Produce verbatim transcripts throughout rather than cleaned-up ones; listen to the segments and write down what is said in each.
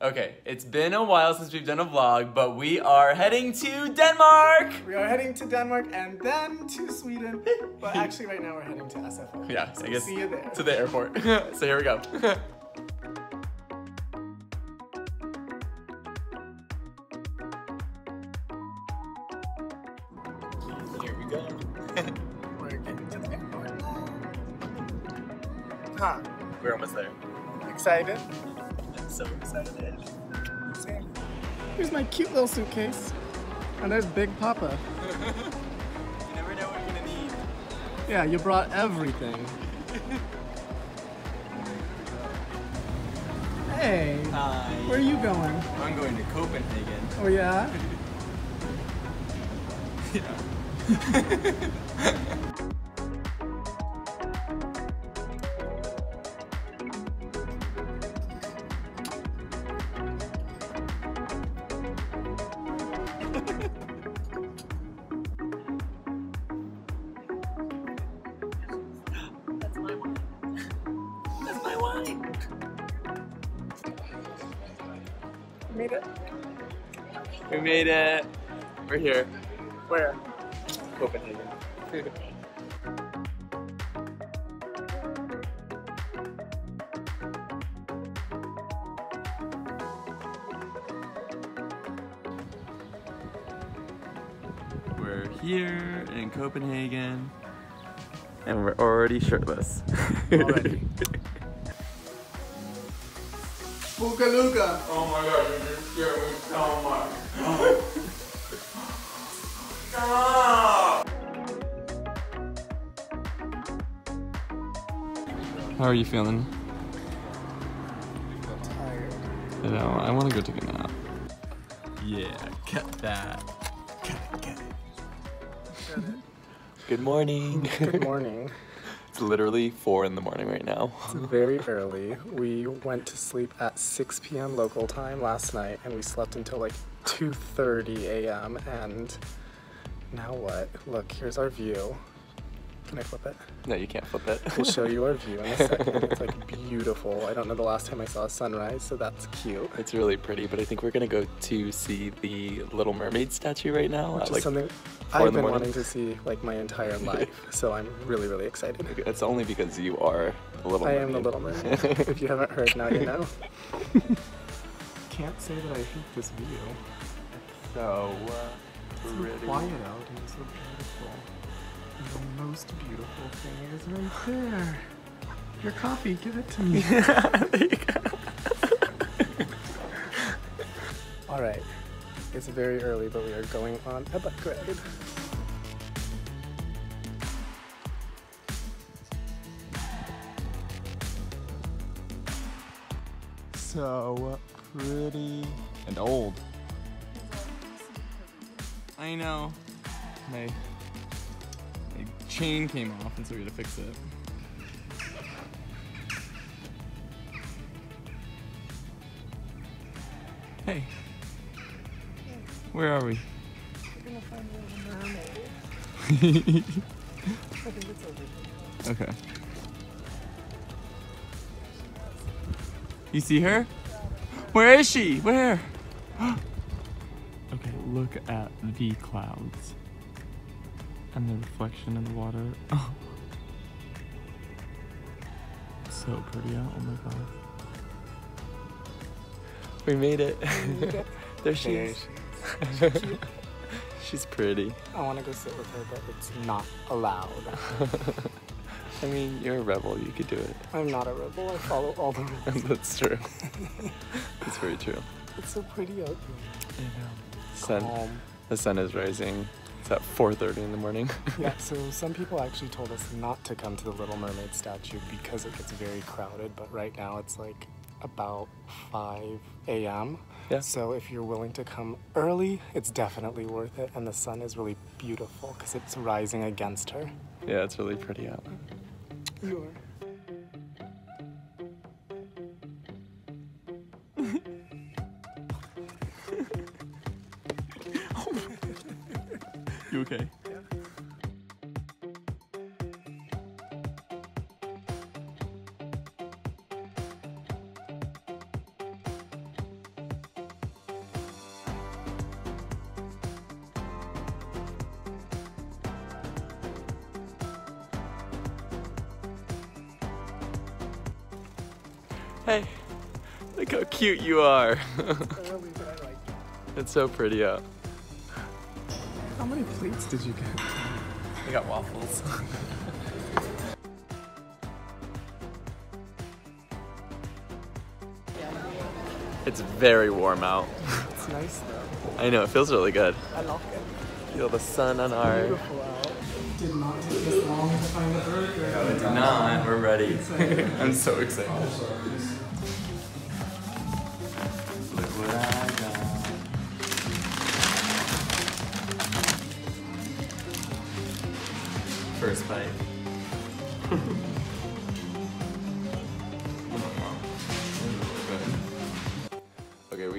Okay, it's been a while since we've done a vlog, but we are heading to Denmark! We are heading to Denmark and then to Sweden. But actually right now we're heading to S F O. Yeah, so I guess see you there. To the airport. So here we go. Here we go. We're getting to the airport. Huh. We're almost there. Excited? So excited. Here's my cute little suitcase. And there's Big Papa. You never know what you're gonna need. Yeah, you brought everything. Hey, uh, where yeah. are you going? I'm going to Copenhagen. Oh yeah? Yeah. We made it. We made it. We're here. Where? Copenhagen. We're here in Copenhagen, and we're already shirtless. Already. Boogalooga! Oh my god, you just scared me so much. Stop! How are you feeling? I'm tired. You know, I want to go take a nap. Yeah, cut that. Cut it, cut it. Cut it. Good morning. Good morning. It's literally four in the morning right now. It's very early. We went to sleep at six p m local time last night and we slept until like two thirty a m and now what? Look, here's our view. Can I flip it? No, you can't flip it. We'll show you our view in a second. It's like beautiful. I don't know the last time I saw a sunrise, so that's cute. It's really pretty, but I think we're gonna go to see the Little Mermaid statue right now. Which at, is like, something I've been wanting to see like my entire life, so I'm really, really excited. It's only because you are a little mermaid. I am the Little Mermaid. If you haven't heard, now you know. Can't say that I hate this view. It's so uh, pretty. It's so quiet out and it's so beautiful. The most beautiful thing is right there. Your coffee, give it to me. Yeah, there you go. All right. It's very early, but we are going on a bike ride. So pretty and old. I know. My, my chain came off, and so we had to fix it. Hey. Where are we? We're gonna find a little mermaid. I think it's over here. Okay. You see her? Where is she? Where? Okay, look at the clouds. And the reflection in the water. Oh. So pretty out. Oh my god. We made it. We made it. There she there is. She She's, She's pretty. I want to go sit with her, but it's not allowed. I mean, you're a rebel. You could do it. I'm not a rebel. I follow all the rules. That's true. That's very true. It's so pretty out here. I know. Sun, Calm. The sun is rising. It's at four thirty in the morning. Yeah, so some people actually told us not to come to the Little Mermaid statue because it gets very crowded, but right now it's like about five a m Yeah. So if you're willing to come early, it's definitely worth it. And the sun is really beautiful because it's rising against her. Yeah, it's really pretty out. You are. You okay? Hey, look how cute you are. It's so pretty up. How many plates did you get? I got waffles. It's very warm out. It's nice though. I know, it feels really good. I love it. Feel the sun on our... Beautiful out. Did not take this long to find a burger. No, it did not. We're ready. I'm so excited. Look what I got. First bite.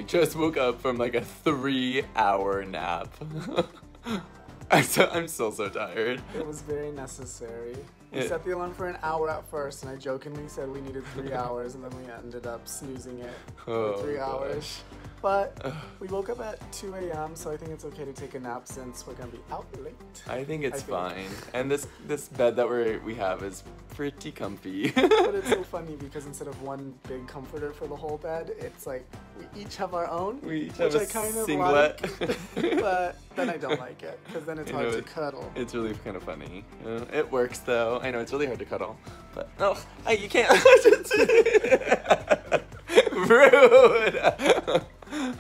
Just woke up from like a three hour nap. I'm, so, I'm still so tired. It was very necessary. We it, set the alarm for an hour at first and I jokingly said we needed three hours and then we ended up snoozing it oh for three gosh. hours. But we woke up at two A M so I think it's okay to take a nap since we're gonna be out late. I think it's I think. fine. And this this bed that we we have is pretty comfy. But it's so funny because instead of one big comforter for the whole bed, it's like we each have our own. We each have a singlet. Which I kind of like, but then I don't like it because then it's hard to cuddle. It's really kind of funny. Uh, it works though. I know it's really hard to cuddle, but no, oh, you can't. Rude.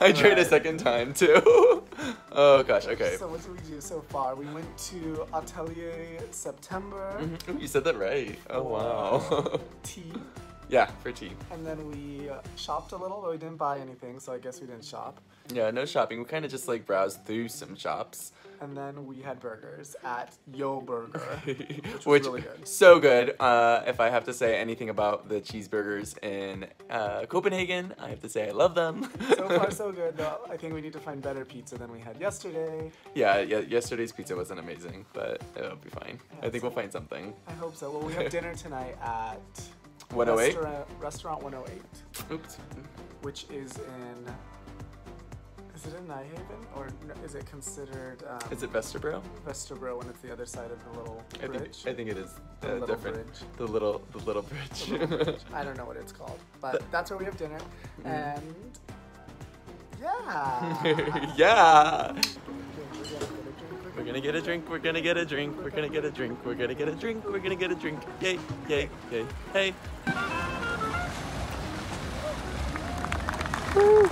I All tried right. a second time too. Oh gosh, okay. So what did we do so far? We went to Atelier September. Mm-hmm. Ooh, you said that right. Oh wow. Tea. Yeah, for tea. And then we shopped a little, but we didn't buy anything, so I guess we didn't shop. Yeah, no shopping. We kind of just like browsed through some shops. And then we had burgers at Yo Burger, which was which, really good. So good. Uh, if I have to say anything about the cheeseburgers in uh, Copenhagen, I have to say I love them. So far, so good. Though I think we need to find better pizza than we had yesterday. Yeah, yeah yesterday's pizza wasn't amazing, but it'll be fine. Yeah, I think so. We'll find something. I hope so. Well, we have dinner tonight at... one oh eight? Restaurant, Restaurant one oh eight. Oops. Which is in... Is it in Nyhavn? Or is it considered... Um, is it Vesterbro? Vesterbro, and it's the other side of the little bridge. I think, I think it is the uh, different. Bridge. The little The little bridge. The little bridge. I don't know what it's called, but that's where we have dinner. Mm. And... Yeah! Yeah! We're gonna get a drink, we're gonna get a drink, we're gonna get a drink, we're gonna get a drink, we're gonna get a drink, yay, yay, yay, hey! Woo.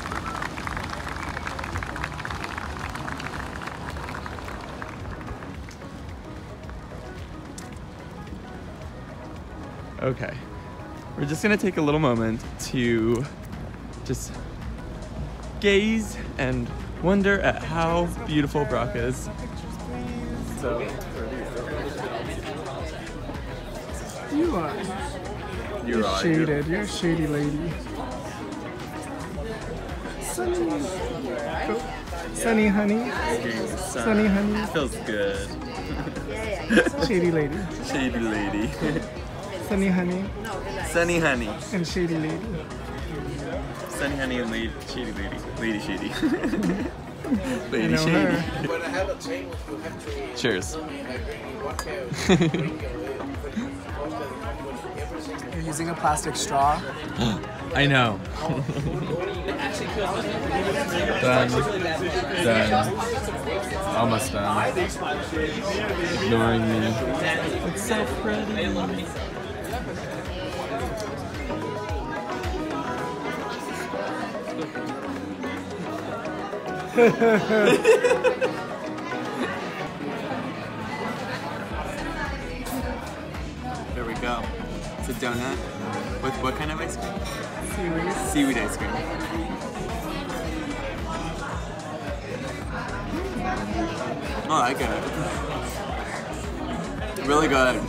Okay, we're just gonna take a little moment to just gaze and wonder at how beautiful Brock is. So you are you're, you're shaded. You're a shady lady. Sunny, cool. Sunny honey. Sunny honey. Feels good. Shady lady. Shady lady. Sunny honey. Sunny honey. And shady lady. Sunny honey and lady shady lady. Lady shady. Lady you know shady. When I have a drink, you have to cheers. You're using a plastic straw. I know. Done. Done. Almost done. Ignoring me. It's so pretty. There we go. It's a donut with what kind of ice cream? Seaweed. Seaweed ice cream. Oh, I like it. Really good.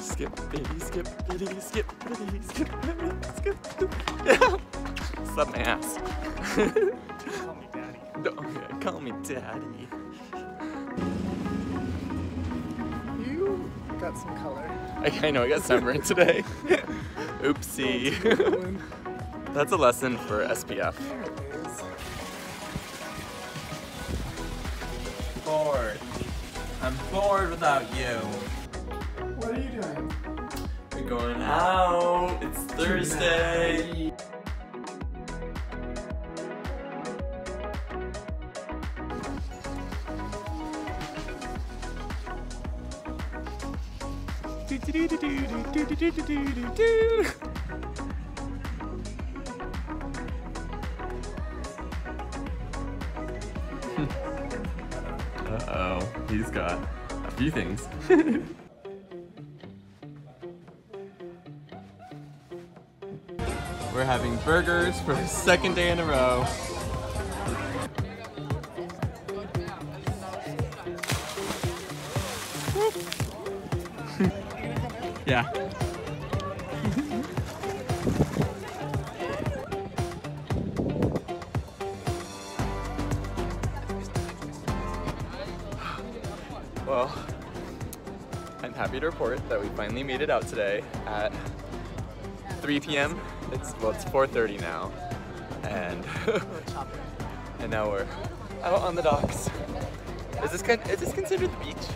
Skip, bitty, skip, bitty, skip, bitty, skip, bitty, skip, skip. Yeah. Slap my ass. Call me daddy. No, okay, call me daddy. You got some color. I, I know, I got sunburned today. Oopsie. That's a lesson for S P F. There it is. bored. I'm bored without you. What are you doing? We're going out. It's Thursday. Uh-oh, he's got a few things. We're having burgers for the second day in a row. Yeah. Well, I'm happy to report that we finally made it out today at three P M It's well, it's four thirty now, and and now we're out on the docks. Is this con is this considered the beach?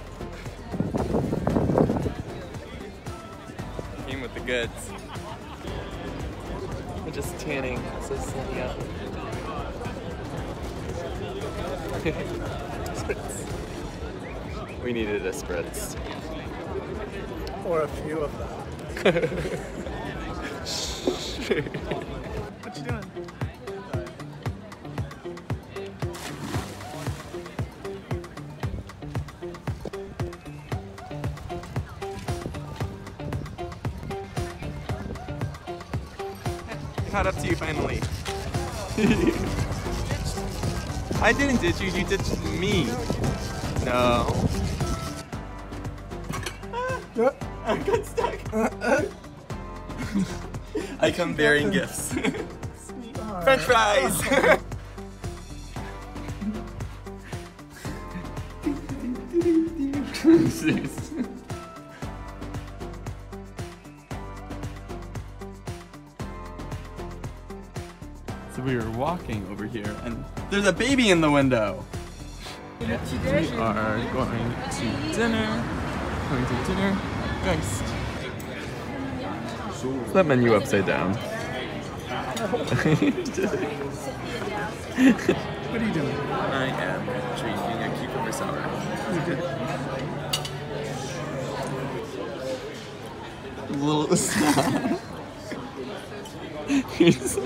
With the goods. We're just tanning. It's so sunny out. Spritz. We needed a spritz. Or a few of them. What you doing? Caught up to you finally. I didn't ditch you, you ditched me. No. Ah, I got stuck. I come bearing gifts. French fries! So we were walking over here and there's a baby in the window. We are going to dinner. Going to dinner. Guys. Nice. That menu upside down. What are you doing? I am drinking a cucumber sour. A little stop. You're so,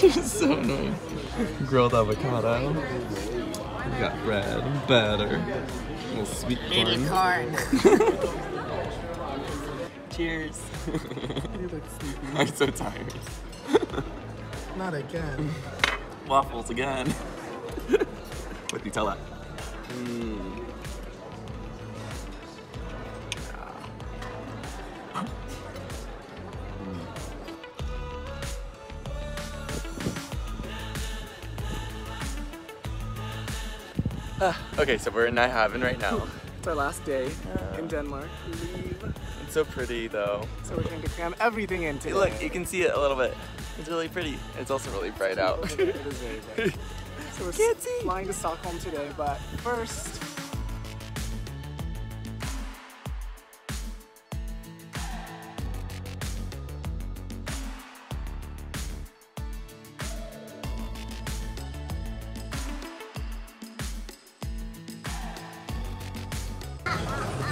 you're so annoying. Grilled avocado. We got bread, batter, a little sweet corn. Cheers. You look sleepy. I'm so tired. Not again. Waffles again. With Nutella. Mm. Uh, okay, so we're in Nyhavn right now. It's our last day uh, in Denmark. It's so pretty though. So we're trying to cram everything into it. Look, you can see it a little bit. It's really pretty. It's also really bright out. It is very bright. So we're Can't see. flying to Stockholm today, but first...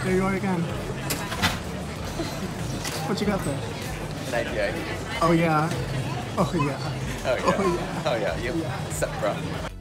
There you are again. What you got there? An I P A. Oh yeah. Oh yeah. Oh yeah. Oh yeah. Oh yeah. You suck, bro.